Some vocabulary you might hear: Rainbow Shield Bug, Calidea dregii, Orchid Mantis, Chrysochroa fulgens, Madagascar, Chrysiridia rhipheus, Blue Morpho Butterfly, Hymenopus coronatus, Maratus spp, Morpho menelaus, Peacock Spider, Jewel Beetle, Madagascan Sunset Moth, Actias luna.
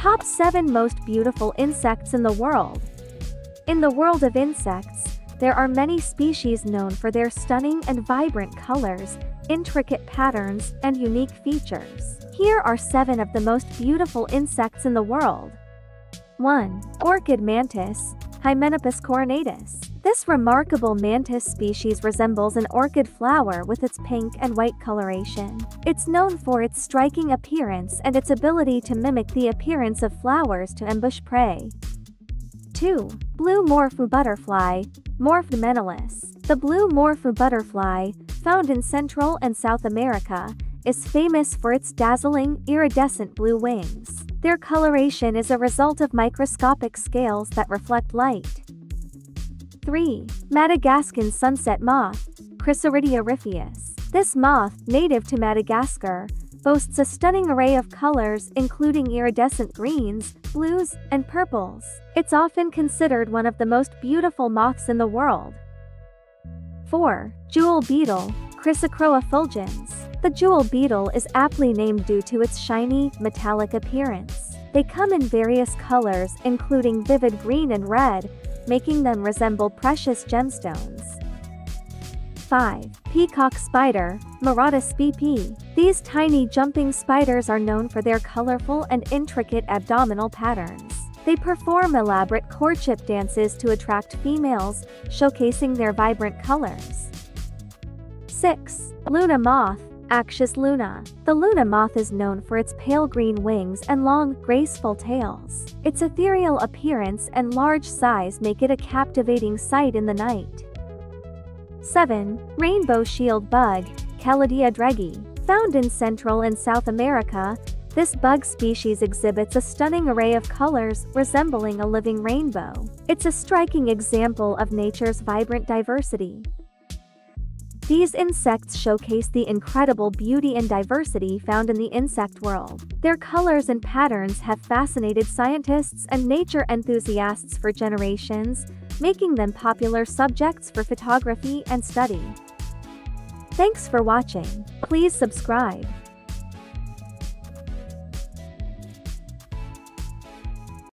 Top 7 Most Beautiful Insects in the World. In the world of insects, there are many species known for their stunning and vibrant colors, intricate patterns, and unique features. Here are 7 of the most beautiful insects in the world. 1. Orchid Mantis, Hymenopus coronatus. This remarkable mantis species resembles an orchid flower with its pink and white coloration. It's known for its striking appearance and its ability to mimic the appearance of flowers to ambush prey. 2. Blue Morpho Butterfly, Morpho menelaus. The blue Morpho butterfly, found in Central and South America, is famous for its dazzling, iridescent blue wings. Their coloration is a result of microscopic scales that reflect light. 3. Madagascan Sunset Moth, Chrysiridia rhipheus. This moth, native to Madagascar, boasts a stunning array of colors including iridescent greens, blues, and purples. It's often considered one of the most beautiful moths in the world. 4. Jewel Beetle, Chrysochroa fulgens. The jewel beetle is aptly named due to its shiny, metallic appearance. They come in various colors including vivid green and red, making them resemble precious gemstones. 5. Peacock Spider, Maratus spp. These tiny jumping spiders are known for their colorful and intricate abdominal patterns. They perform elaborate courtship dances to attract females, showcasing their vibrant colors. 6. Luna Moth, Actias luna. The luna moth is known for its pale green wings and long, graceful tails. Its ethereal appearance and large size make it a captivating sight in the night. 7. Rainbow Shield Bug, Calidea. Found in Central and South America, this bug species exhibits a stunning array of colors resembling a living rainbow. It's a striking example of nature's vibrant diversity. These insects showcase the incredible beauty and diversity found in the insect world. Their colors and patterns have fascinated scientists and nature enthusiasts for generations, making them popular subjects for photography and study. Thanks for watching. Please subscribe.